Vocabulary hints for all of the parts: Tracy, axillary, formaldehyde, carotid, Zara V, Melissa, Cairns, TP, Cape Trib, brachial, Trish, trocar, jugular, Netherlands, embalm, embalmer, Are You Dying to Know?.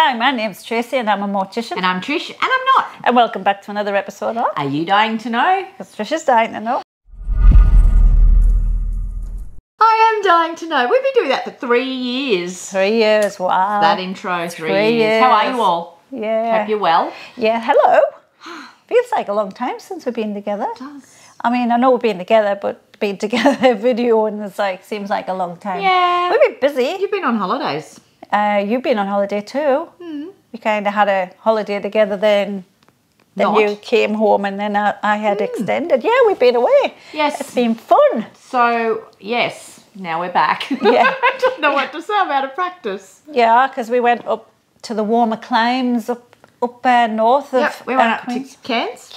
Hi, my name's Tracy and I'm a mortician. And I'm Trish and I'm not. And welcome back to another episode of Are You Dying to Know? Because Trish is dying to know. I am dying to know. We've been doing that for 3 years. 3 years, wow. That intro, three years. How are you all? Yeah. Hope you're well. Yeah, hello. Feels like a long time since we've been together. It does. I mean, I know we've been together, but been together video and it's like, seems like a long time. Yeah. We've been busy. You've been on holidays. You've been on holiday too. Mm. We kind of had a holiday together then you came home and then I had extended. Yeah, we've been away. Yes. It's been fun. So, yes, now we're back. Yeah. I don't know what to say. I'm out of practice. Yeah, because we went up to the warmer climes up north of we went to Cairns,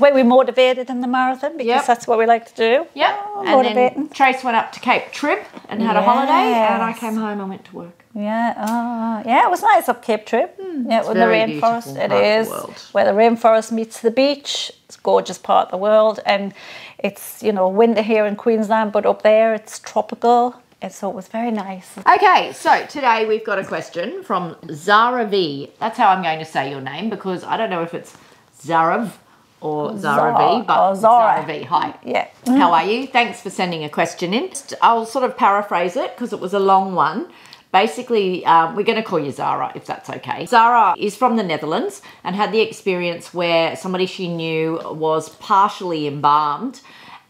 where we motivated in the marathon because that's what we like to do. Yep. Oh, and motivating. Then Trace went up to Cape Trib and had a holiday, and I came home and went to work. Yeah. Oh, yeah. It was nice up Cape Trib. Mm, yeah, in the rainforest. It is where the rainforest meets the beach. It's a gorgeous part of the world, and it's winter here in Queensland, but up there it's tropical. So it was very nice. Okay, so today we've got a question from Zara V. That's how I'm going to say your name because I don't know if it's Zarav or Zara V, but Zara V. Hi. Yeah. How are you? Thanks for sending a question in. I'll sort of paraphrase it because it was a long one. Basically, we're going to call you Zara, if that's okay. Zara is from the Netherlands and had the experience where somebody she knew was partially embalmed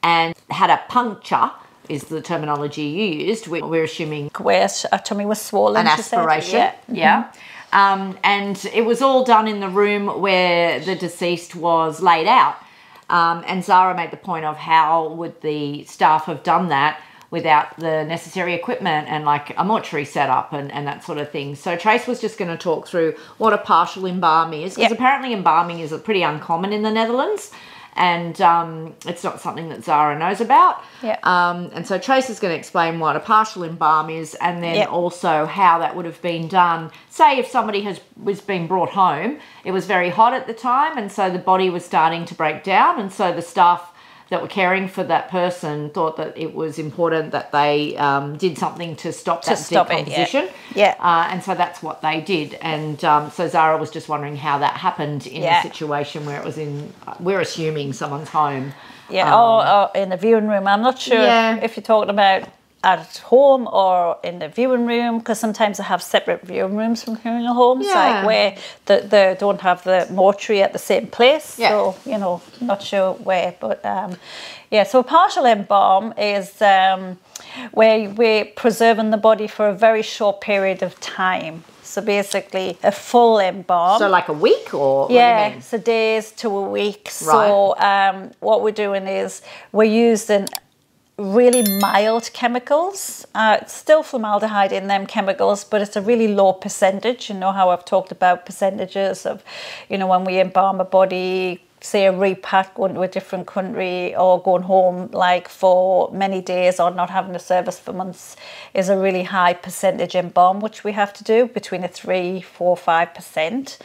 and had a puncture, is the terminology you used. We're assuming where her tummy was swollen. An aspiration, yeah. And it was all done in the room where the deceased was laid out. And Zara made the point of how would the staff have done that without the necessary equipment and like a mortuary setup and that sort of thing. So Trace was just going to talk through what a partial embalm is, because apparently embalming is pretty uncommon in the Netherlands. And it's not something that Zara knows about. Yep. And so Trace is going to explain what a partial embalm is and then also how that would have been done. Say if somebody was being brought home, it was very hot at the time and so the body was starting to break down, and so the staff that were caring for that person thought that it was important that they did something to stop that decomposition. And so that's what they did. And so Zara was just wondering how that happened in a situation where it was in, we're assuming, someone's home. Yeah, or in the viewing room. I'm not sure if you're talking about at home or in the viewing room, because sometimes they have separate viewing rooms from funeral homes, like where they don't have the mortuary at the same place. Yeah. So, not sure where. But, so a partial embalm is where we're preserving the body for a very short period of time. So basically a full embalm. So like a week or? Yeah, what do you mean? So days to a week. Right. So what we're doing is we're using really mild chemicals. It's still formaldehyde in them chemicals, but it's a really low percentage. You know how I've talked about percentages of, when we embalm a body, say a repat, going to a different country or going home like for many days or not having a service for months, is a really high percentage embalm, which we have to do between 3, 4, 5%.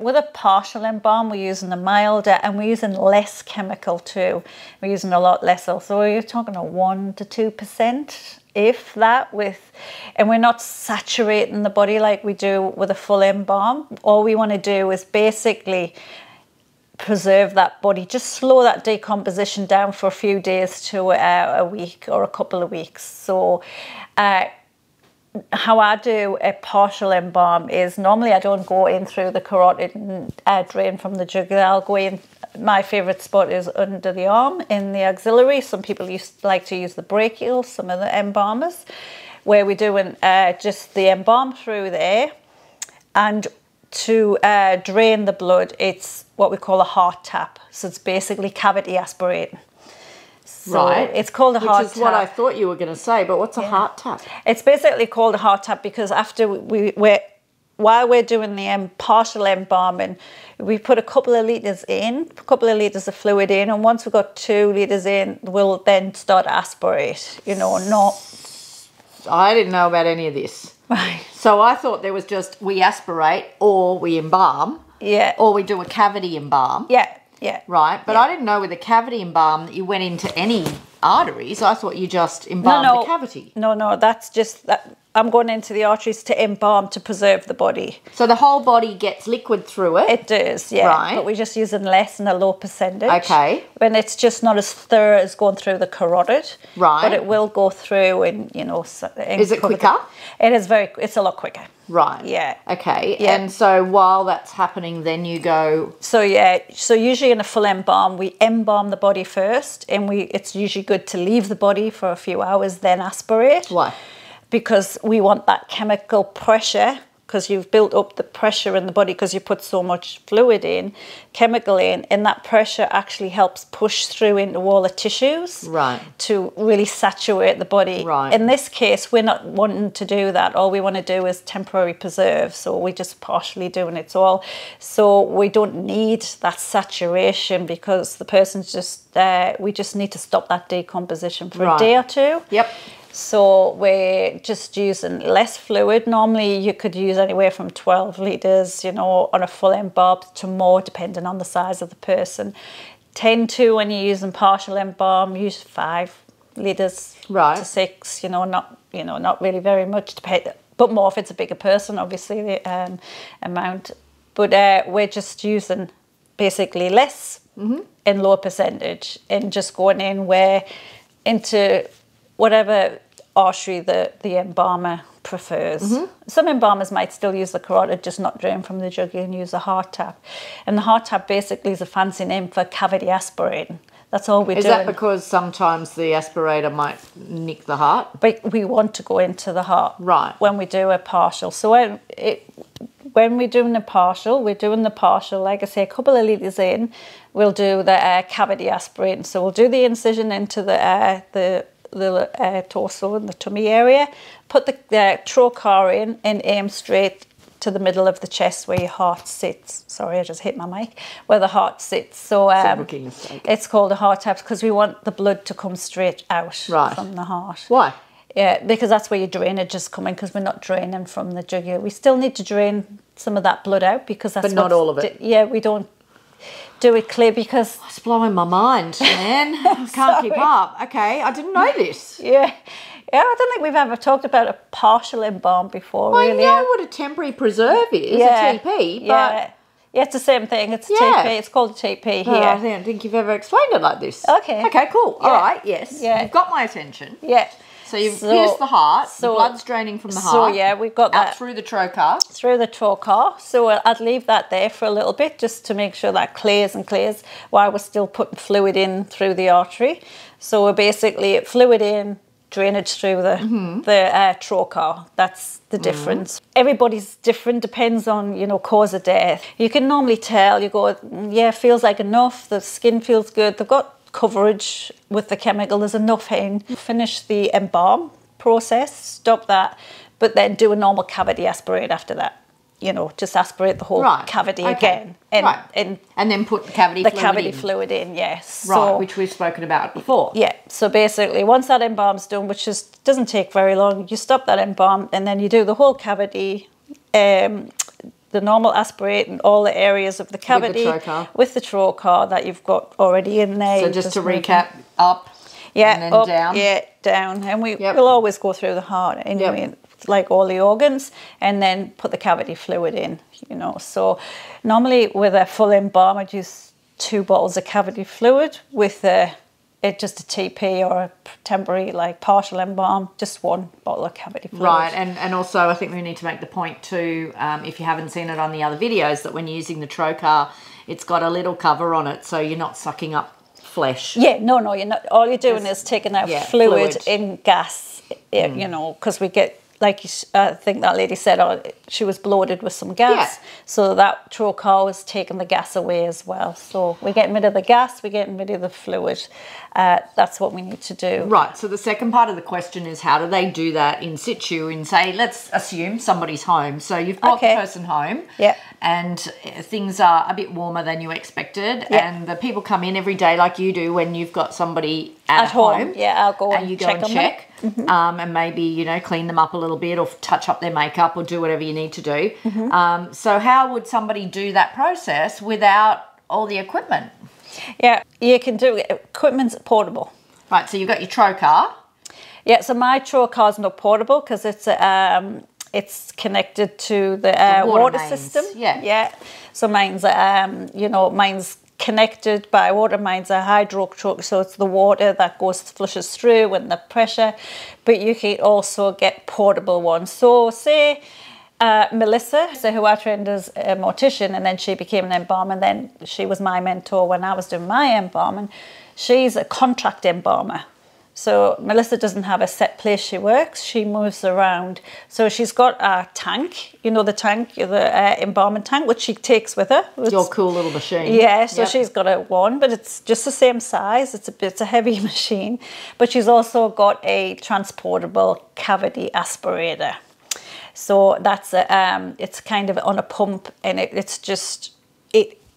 With a partial embalm, we're using the milder and we're using less chemical too. We're using a lot less. So we're talking a 1 to 2%. If that, and we're not saturating the body like we do with a full embalm. All we want to do is basically preserve that body, just slow that decomposition down for a few days to a week or a couple of weeks. So how I do a partial embalm is normally I don't go in through the carotid and drain from the jugular. I'll go in, my favourite spot is under the arm in the axillary. Some people like to use the brachial, some of the embalmers, where we're doing just the embalm through there, and to drain the blood, it's what we call a heart tap. So it's basically cavity aspirating. So it's called a heart tap. Which is what I thought you were going to say, but what's a heart tap? It's basically called a heart tap because after while we're doing the partial embalming, we put a couple of litres of fluid in, and once we've got 2 litres in, we'll then start to aspirate, I didn't know about any of this. Right. So I thought there was just we aspirate or we embalm. Yeah. Or we do a cavity embalm. Yeah, yeah. Right. But I didn't know with a cavity embalm that you went into any arteries. I thought you just embalmed the cavity. No, that's just that. I'm going into the arteries to embalm, to preserve the body. So the whole body gets liquid through it? It does, yeah. Right. But we're just using less and a low percentage. Okay. And it's just not as thorough as going through the carotid. Right. But it will go through and, you know... And is it quicker? It is very... It's a lot quicker. Right. Yeah. Okay. Yeah. And so while that's happening, then you go... So, yeah. So usually in a full embalm, we embalm the body first, and it's usually good to leave the body for a few hours, then aspirate. Why? Because we want that chemical pressure, because you've built up the pressure in the body because you put so much fluid in, chemical in, and that pressure actually helps push through into all the tissues, right, to really saturate the body. Right. In this case, we're not wanting to do that. All we want to do is temporary preserve, so we're just partially doing it all. So we don't need that saturation because the person's just there. We just need to stop that decomposition for a day or two. Yep. So we're just using less fluid. Normally you could use anywhere from 12 litres, you know, on a full embalm to more, depending on the size of the person. Tend to, when you're using partial embalm, use 5 litres to 6, you know, not really very much, but more if it's a bigger person, obviously, the amount. But we're just using basically less and lower percentage and just going in into... whatever artery the embalmer prefers. Some embalmers might still use the carotid, just not drain from the jugular, and use a heart tap. And the heart tap basically is a fancy name for cavity aspirating. That's all we're doing. Is that because sometimes the aspirator might nick the heart? But we want to go into the heart when we do a partial. So when we're doing a partial, like I say, a couple of litres in, we'll do the cavity aspirating. So we'll do the incision into the torso and the tummy area, put the trocar in and aim straight to the middle of the chest where your heart sits. Sorry, I just hit my mic. Where the heart sits. So it's called a heart tap because we want the blood to come straight out from the heart. Why? Yeah, because that's where your drainage is coming, because we're not draining from the jugular. We still need to drain some of that blood out because that's... But not all of it. Yeah, we don't do it clear because... Oh, it's blowing my mind, man. I can't keep up. Okay, I didn't know this. Yeah. Yeah, I don't think we've ever talked about a partial embalm before, really. I know what a temporary preserve is, a TP, but... Yeah, it's the same thing. It's a TP. It's called a TP here. Oh, I don't think you've ever explained it like this. Okay. Okay, cool. Yeah. All right, yes. Yeah. You've got my attention. Yeah. So you've pierced the heart, the blood's draining from the heart. So, yeah, we've got that. Out through the trocar. Through the trocar. So I'd leave that there for a little bit just to make sure that clears and clears while we're still putting fluid in through the artery. So we're basically fluid in, drainage through the trocar. That's the difference. Everybody's different, depends on, you know, cause of death. You can normally tell, you go, yeah, feels like enough, the skin feels good, they've got coverage with the chemical, there's enough in. Finish the embalm process, stop that, but then do a normal cavity aspirate after that. You know, just aspirate the whole cavity again. And then put the cavity fluid in. The cavity fluid in, yes. Right, so, which we've spoken about before. Yeah, so basically once that embalm's done, which doesn't take very long, you stop that embalm and then you do the whole cavity, the normal aspirate and all the areas of the cavity with the trocar that you've got already in there. So just to recap, up, and then up, down. Yeah, down. And we'll always go through the heart anyway, like all the organs, and then put the cavity fluid in, you know. So normally with a full embalm, I'd use 2 bottles of cavity fluid. With just a TP or a temporary, like, partial embalm, just 1 bottle of cavity fluid. Right, and also I think we need to make the point too, if you haven't seen it on the other videos, that when you're using the trocar, it's got a little cover on it, so you're not sucking up flesh. Yeah, no, you're not. All you're doing is taking out fluid in gas, you know, because we get, like I think that lady said, she was bloated with some gas. Yeah. So that trocar was taking the gas away as well. So we're getting rid of the gas, we're getting rid of the fluid. That's what we need to do. Right. So the second part of the question is, how do they do that in situ? In, say, let's assume somebody's home. So you've got the person home, and things are a bit warmer than you expected, and the people come in every day like you do when you've got somebody at home. Yeah, I'll go and check. And maybe, you know, clean them up a little bit or touch up their makeup or do whatever you need to do. So how would somebody do that process without all the equipment? Yeah, you can do it. Equipment's portable. Right, so you've got your trocar. Yeah, so my trocar is not portable because it's connected to the water system. Yeah. Yeah. So mine's, you know, mine's connected by water. Mine's a hydro truck, so it's the water that goes, flushes through and the pressure. But you can also get portable ones. So say... Melissa, so who I trained as a mortician, and then she became an embalmer, and then she was my mentor when I was doing my embalming. She's a contract embalmer. So Melissa doesn't have a set place she works. She moves around. So she's got a tank, you know, the tank, the embalming tank, which she takes with her. It's your cool little machine. Yeah, so yep. She's got a one, but it's just the same size. It's a heavy machine. But she's also got a transportable cavity aspirator. So that's a, it's kind of on a pump, and it's just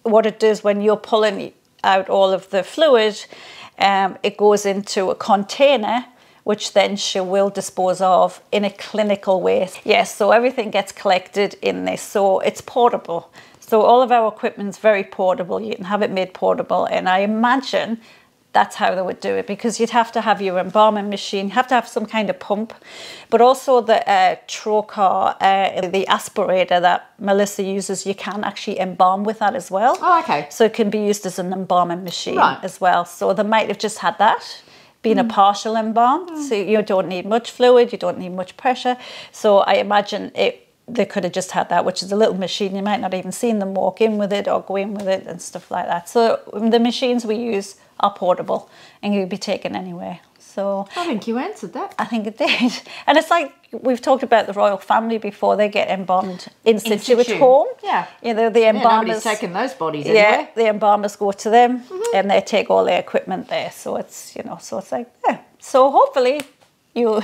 what it does when you're pulling out all of the fluid, it goes into a container, which then she will dispose of in a clinical way. Yes, yeah, so everything gets collected in this, so it's portable. So all of our equipment's very portable. You can have it made portable, and I imagine that's how they would do it, because you'd have to have your embalming machine, you have to have some kind of pump, but also the trocar, the aspirator that Melissa uses, you can actually embalm with that as well. Oh, okay. So it can be used as an embalming machine, right, as well. So they might have just had that, been a partial embalm, so you don't need much fluid, you don't need much pressure. So I imagine they could have just had that, which is a little machine. You might not even seen them walk in with it or go in with it and stuff like that. So the machines we use are portable and you'd be taken anywhere. So I think you answered that. I think it did. And it's like we've talked about the royal family before. They get embalmed in situ at home. Yeah. You know, the embalmers. Yeah, nobody's taking those bodies anywhere. Yeah, the embalmers go to them and they take all their equipment there. So it's, you know, so it's like, yeah. So hopefully you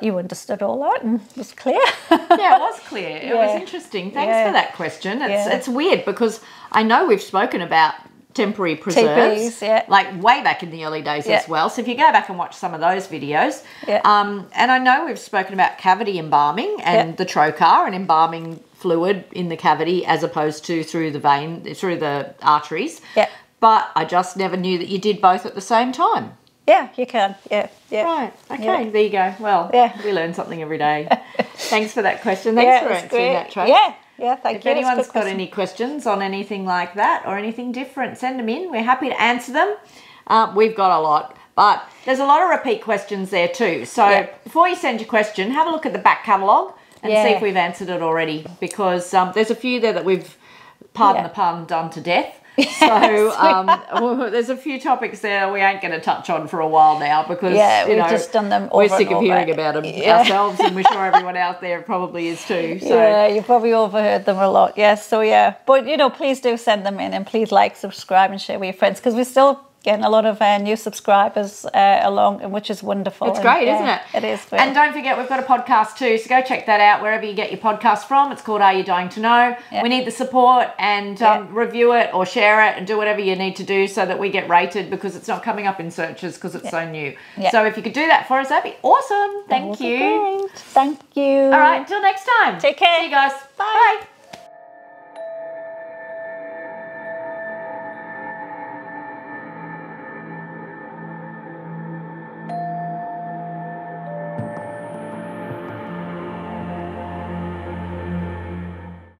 understood all that and it was clear. Yeah, it was clear. It was interesting. Thanks for that question. It's weird because I know we've spoken about temporary preserves, TPs, like way back in the early days as well. So if you go back and watch some of those videos, and I know we've spoken about cavity embalming and the trocar and embalming fluid in the cavity as opposed to through the vein, through the arteries. Yeah. But I just never knew that you did both at the same time. Yeah, you can. Yeah, yeah. Right. Okay. Yeah. There you go. Well, we learn something every day. Thanks for that question. Thanks for answering that, Tracy. Yeah. Yeah, thank you. If anyone's got any questions on anything like that or anything different, send them in. We're happy to answer them. We've got a lot, but there's a lot of repeat questions there too. So before you send your question, have a look at the back catalogue and see if we've answered it already, because there's a few there that we've, pardon the pun, done to death. So there's a few topics there we ain't going to touch on for a while now because we've just done them. We're sick of hearing about them ourselves, and we're sure everyone out there probably is too. So. Yeah, you've probably overheard them a lot. Yes, so but you know, please do send them in, and please like, subscribe, and share with your friends, because we're still getting a lot of new subscribers along, which is wonderful. It's great, isn't it? It is. Great. And don't forget, we've got a podcast too, so go check that out wherever you get your podcast from. It's called Are You Dying to Know? Yeah. We need the support, and review it or share it and do whatever you need to do so that we get rated, because it's not coming up in searches because it's so new. Yeah. So if you could do that for us, that'd be awesome. Thank you. Great. Thank you. All right, till next time. Take care. See you guys. Bye. Bye.